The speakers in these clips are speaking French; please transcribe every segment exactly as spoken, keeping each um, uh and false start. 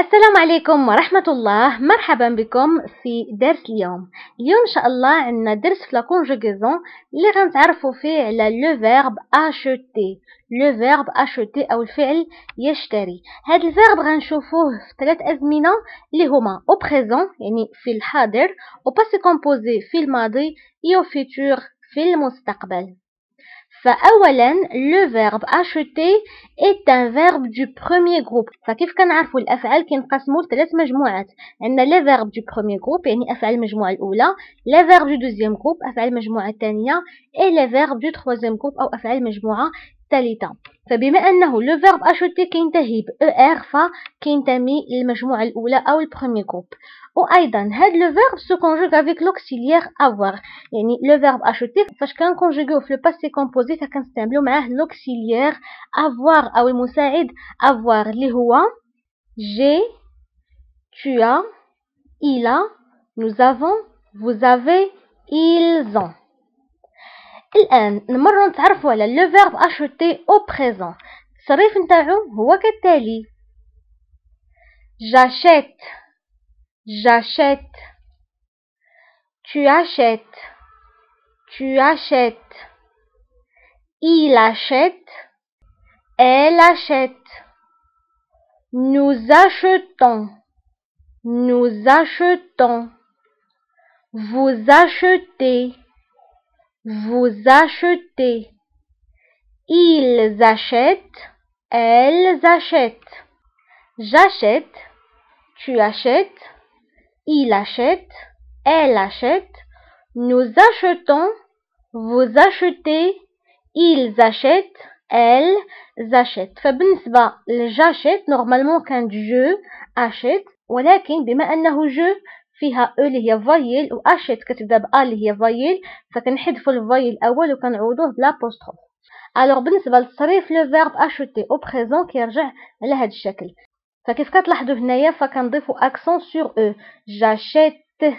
السلام عليكم ورحمة الله. مرحبا بكم في درس اليوم. اليوم إن شاء الله عندنا درس في لا كونجيغيزون اللي غنتعرفوا فيه على لو فيرب أشتي. لو فيرب أشتي أو الفعل يشتري. هاد الفيرب غنشوفوه في ثلاث أزمنة اللي هما أو بريزون يعني في الحاضر، أو باسي كومبوزي في الماضي، أو فيتور في المستقبل. فأولا le verbe acheter est un verbe du premier groupe. فكيف كنعرفوا الأفعال كينقسموا لثلاث مجموعات. عندنا le verbe du premier groupe يعني أفعال المجموعة الأولى، le verbe du deuxième groupe أفعال المجموعة الثانية، et le verbe du troisième groupe أو أفعال المجموعة الثالثة. فبما أنه le verbe acheter كينتهي ب er فكينتمي للمجموعة الأولى أو البروميي جروب. وأيضا هاد le verbe se conjugue avec l'auxiliaire avoir. يعني le verbe acheter فاش كنكونجيغيو في le passé composé فكنستعملو معاه l'auxiliaire avoir أو المساعد avoir اللي هو j'ai, tu as, il a, nous avons, vous avez, ils ont. الآن نمرو نتعرفوا على لو فيرب أشوتي أو بريزون. التصريف نتاعو هو كالتالي: جاشيت، جاشيت، tu achètes، tu achètes، il achète، elle achète، nous achetons، nous achetons، vous achetez، vous achetez. Ils achètent. Elles achètent. J'achète. Tu achètes. Il achète. Elle achète. Nous achetons. Vous achetez. Ils achètent. Elles achètent. فبالنسبة لجاشيت normalement كان je achète ولكن بما أنه je فيها أو اللي هي فايل وأشت كتبدا بأ اللي هي فايل فكنحذفوا الفايل الأول وكنعوضوه بلا بوستروف. ألوغ بالنسبة للتصريف لو فيرب أشوتي أو بريزون كيرجع على هاد الشكل. فكيف كتلاحظوا هنايا فكنضيفو أكسون سور أو. جاشيت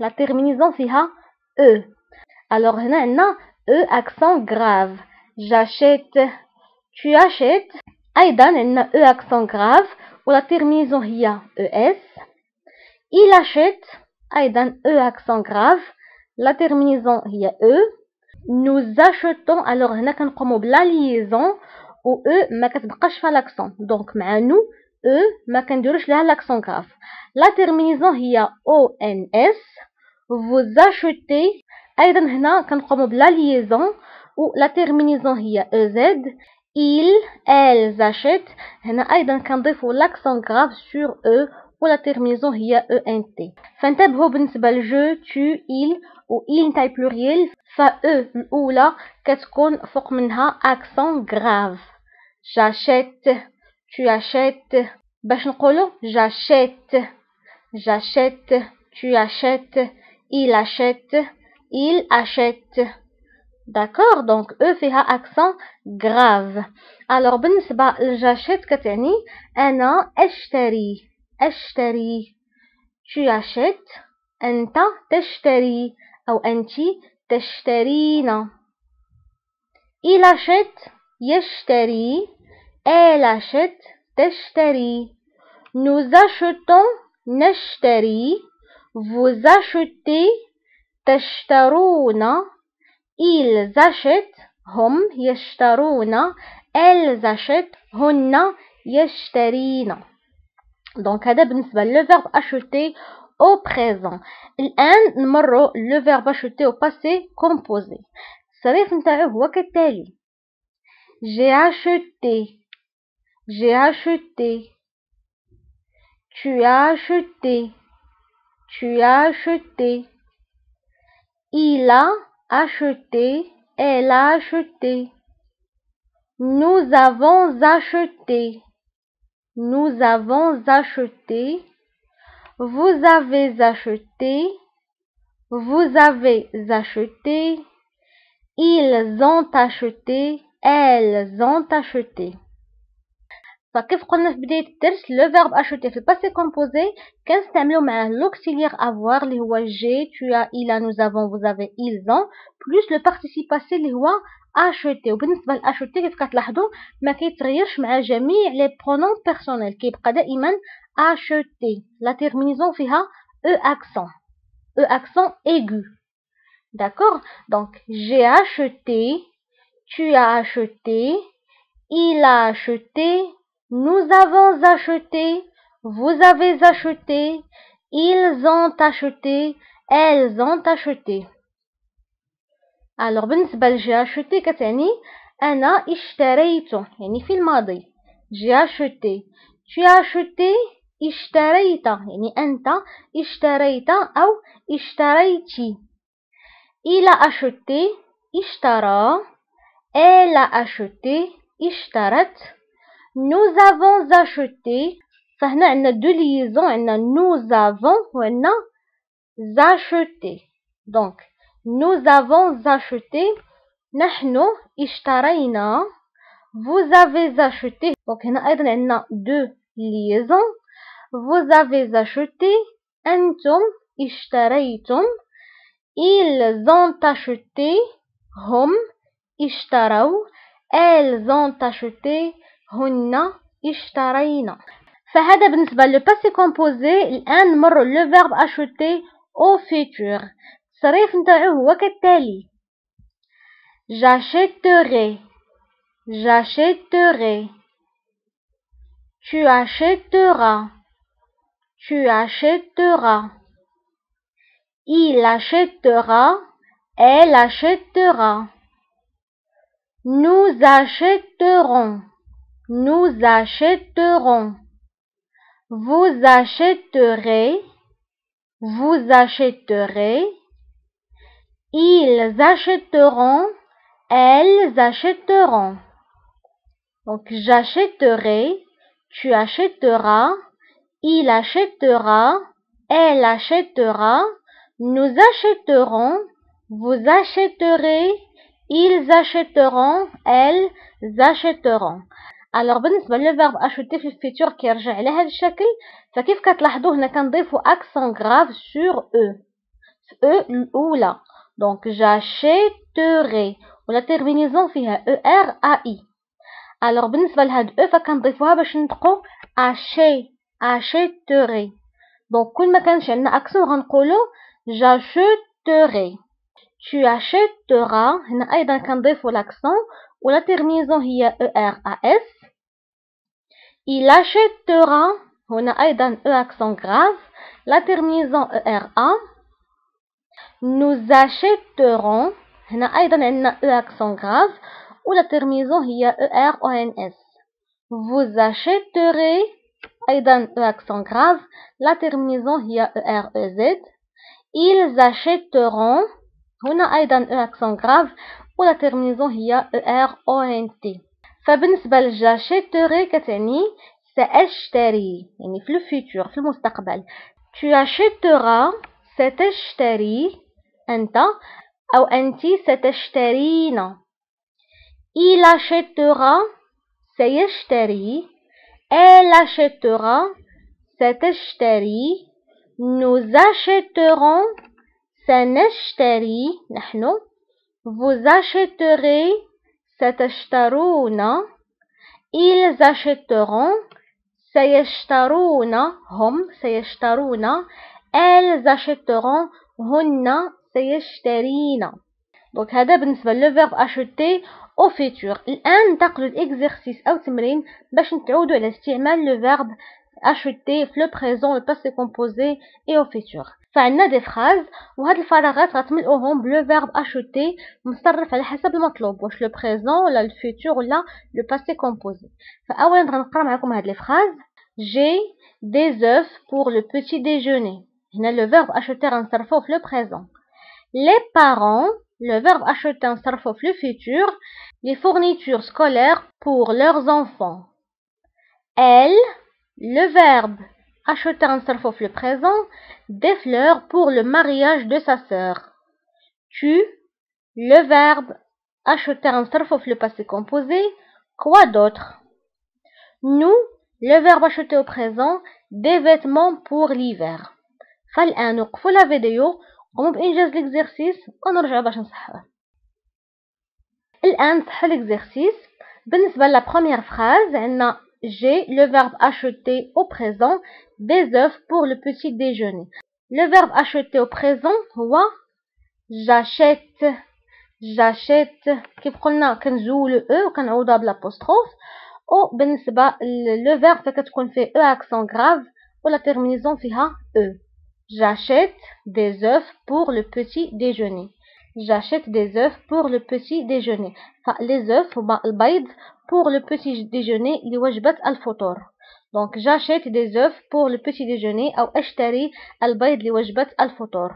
لا تيرمينيزون فيها أو. ألوغ هنا عندنا أو أكسون كراف. جاشيت، تو أشيت. أيضا عندنا أو أكسون كراف ولا تيرمينيزون هي أو إس. إل أشيت أيضا أو أكسون غراف لا تيرمينيزون هي أو. nous achetons alors هنا كنقومو بلا ليزون و أو ما كتبقاش فيها لاكسون دونك مع نو أو ما كنديروش لها لاكسون غراف. لا تيرمينيزون هي أو إن إس. vous achetez أيضا هنا كنقومو بلا ليزون و لا تيرمينيزون هي أو زد. il elles achètent هنا أيضا كنضيفو لاكسون غراف sur أو ولا تيرميزون هي أو إن تي. فانتبهوا بالنسبة لجو تو إل و إل نتاع البلوريال فا أو الأولى كتكون فوق منها أكسون غراف. جاشيت، تو أشيت. باش نقولو جاشيت، جاشيت، تو أشيت، إل أشيت، إل أشيت. داكور دونك أو فيها أكسون غراف. ألوغ بالنسبة لجاشيت كتعني أنا أشتري. أشتري. tu achètes. أنت تشتري أو أنت تشترين. il achète يشتري. elle achète تشتري. nous achetons نشتري. vous achetez تشترون. ils achètent هم يشترون. elles achètent هن يشترين. دونك هذا بالنسبة لو فيرب أشوتي أو بريزون. الآن نمرو لو فيرب أشوتي أو باسي كومبوزي. الصريف نتاعو هو كالتالي: جي أشوتي، جي أشوتي، تو أشوتي، تو أشوتي، إلا أشوتي، إلا أشوتي، نوز أفونز أشوتي، nous avons acheté. vous avez acheté. vous avez acheté. ils ont acheté. elles ont acheté. فكيف قلنا في بداية الدرس لو فيرب أشوتي في الباسي كومبوزي كنستعملو معاه لوكسيليير أفوار اللي هو جي تويا إلا نوز أفون فوز أفي إلزون بلوس لو بارتيسيب باسي اللي هو أشوتي. وبالنسبة لأشوتي كيف كتلاحظو ما كيتغيرش مع جميع لي برونون بيرسونيل كيبقى دائما acheter. La terminaison fiha E accent. E accent aigu. D'accord? Donc, j'ai acheté, tu as acheté, il a acheté, nous avons acheté, vous avez acheté, ils ont acheté, elles ont acheté. Alors, j'ai acheté, j'ai acheté, tu as acheté, اشتريتا يعني أنت اشتريت أو اشتريتي. Il a acheté اشترى. Elle a acheté اشترت. Nous avons acheté. فهنا عندنا deux liaisons, عندنا nous avons وعندنا acheté. Donc nous avons acheté. نحن اشترينا. Vous avez acheté. Donc هنا أيضا عندنا deux liaisons. Vous avez acheté, antum, ishtaraytum, ils ont acheté, hum, ishtaraw, elles ont acheté, hunna, ishtarayna. فهذا بالنسبة للباسي كومبوزي. الآن نمر للفيرب acheter au futur. التصريف نتاعو هو كالتالي: j'achèterai, j'achèterai, tu achèteras, tu achèteras. Il achètera, elle achètera. Nous achèterons, nous achèterons. Vous achèterez, vous achèterez. Ils achèteront, elles achèteront. Donc j'achèterai, tu achèteras. Il achètera, elle achètera, nous achèterons, vous achèterez, ils achèteront, elles achèteront. Alors, بالنسبة للverbe acheter في الفيتور كيرجع على هذا الشكل. فكيف كتلاحظوا هنا كنضيفوا accent grave sur E. E الأولى. Donc, j'achèterai. ولا terminaison فيها E R A I. Alors, بالنسبة لهذا E فكنضيفوها باش نطقوا acheter. Achèterai. Donc, quand on a accent, j'achèterai. Tu achèteras. On a également l'accent ou la terminaison E R A S. Il achètera. On a également l'accent grave. La terminaison E R A. Nous achèterons. On a également l'accent grave ou la terminaison E R O N S. Vous achèterez. Aïdan, l'accent grave, la terminaison E R E Z. Ils achèteront, on a Aïdan, l'accent grave, ou la terminaison E R O N T. فبالنسبة j'achèterai, كتعني سأشتري, يعني في الفيتور, في المستقبل. Tu achèteras, ستشتري, أنت, أو أنت ستشترين. Il achètera, سيشتري. Elle achètera, ستشتري. Nous achèterons, سنشتري. نحن. Vous achèterez, ستشترون. Ils achèteront, سيشترون. هم سيشترون. Elles achèteront, هن سيشترين. Donc هذا بالنسبة للverbe acheter au futur. الآن ننتقلوا للإكزرسيس أو تمرين باش نتعودوا على استعمال لو فيرب acheter في لو بريزون لو باسي كومبوزي اي او فيتور. فعندنا دي فراز وهاد الفراغات غتملؤوهم بلو فيرب acheter مصرف على حسب المطلوب، واش لو بريزون ولا الفيتور ولا لو باسي كومبوزي. فأولا غنقرا معكم هاد لي فراز: جي دي اوف بور لو بوتي ديجوني. هنا لو فيرب acheter غنصرفوه في لو بريزون. لي بارون le verbe acheter en sarfof le futur, les fournitures scolaires pour leurs enfants. Elle, le verbe acheter en sarfof le présent, des fleurs pour le mariage de sa sœur. Tu, le verbe acheter en sarfof le passé composé, quoi d'autre? Nous, le verbe acheter au présent, des vêtements pour l'hiver. فالآن وقفوا la vidéo. قوموا بإنجاز الإكزرسيس ونرجعوا باش نصحوه. الآن صحوا الإكزرسيس. بالنسبة للا بخومييغ فراز عندنا j'ai le verbe acheter au présent des œufs pour le petit déjeuner. Le verbe acheter au présent, wa, j'achète, j'achète. Kif qulna kanjou le e ou kanouda bl'apostrophe. Ou بالنسبة le verbe كتكون فيه e accent grave ou la terminaison فيها e. J'achète des œufs pour le petit déjeuner. J'achète des œufs pour le petit déjeuner. Les œufs, pour le petit déjeuner, il wajbat al-futur. Donc, j'achète des œufs pour le petit déjeuner. Ou ashtari al-bayd li wajbat al-futur.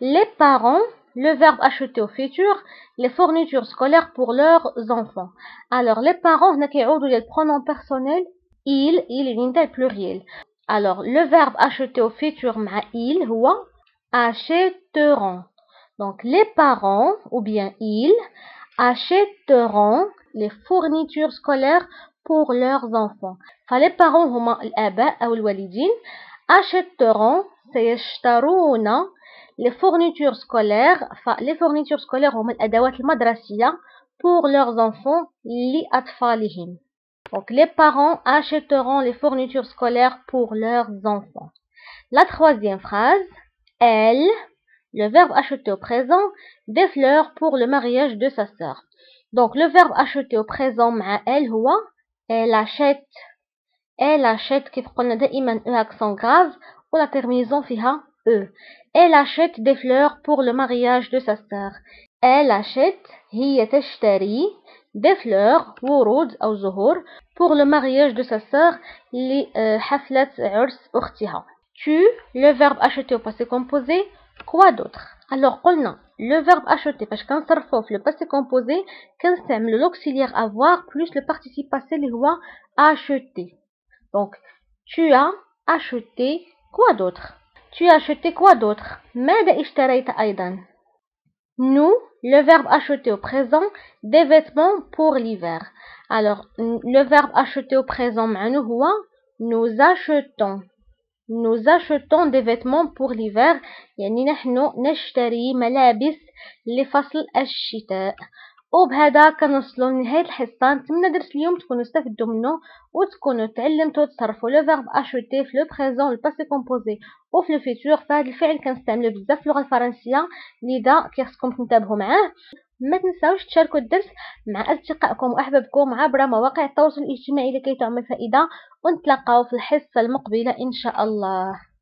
Les parents, le verbe acheter au futur, les fournitures scolaires pour leurs enfants. Alors, les parents, le pronom personnel, il, il est l'inter pluriel. Alors, le verbe acheter au futur, ma il, huwa, achèteront. Donc, les parents, ou bien ils, achèteront les fournitures scolaires pour leurs enfants. Enfin, les parents, huma l'aba ou l'walidin, achèteront, sayashtarouna, les fournitures scolaires, enfin, les fournitures scolaires, huma l'adawat l'madrasiya, pour leurs enfants, li atfalihim. Donc, les parents achèteront les fournitures scolaires pour leurs enfants. La troisième phrase, elle, le verbe acheter au présent, des fleurs pour le mariage de sa sœur. Donc, le verbe acheter au présent, ma elle, huwa, elle achète. Elle achète, qui prend daïman e accent grave, ou la terminaison fiha e. Elle achète des fleurs pour le mariage de sa sœur. Elle achète, hiya tashtari, des fleurs, wurud ou zuhur, pour le mariage de sa sœur, li haflat urs ukhtiha. Tu, le verbe acheter au passé composé, quoi d'autre? Alors, قلنا, le verbe acheter, parce qu'on s'arrive le passé composé, qu'on s'aime l'auxiliaire avoir plus le participe passé, le roi acheter. Donc, tu as acheté quoi d'autre? Tu as acheté quoi d'autre? ماذا اشتريت أيضا? Nous, le verbe acheter au présent, des vêtements pour l'hiver. Alors, le verbe acheter au présent, nous achetons. Nous achetons des vêtements pour l'hiver. يعني نحن نشتري ملابس لفصل الشتاء. وبهذا كنوصلوا لنهاية الحصة. نتمنى درس اليوم تكونوا استفدتوا منه وتكونوا تعلمتوا تصرفوا لو فيرب اشوتي في لو بريزون الباسي كومبوزي وفي لو فيتور. فهاد الفعل كنستعملو بزاف في اللغة الفرنسية لذا كيخصكم تنتبهوا معاه. ما تنساوش تشاركوا الدرس مع أصدقائكم وأحبابكم عبر مواقع التواصل الاجتماعي لكي تعمل فائدة، ونتلاقاو في الحصة المقبلة إن شاء الله.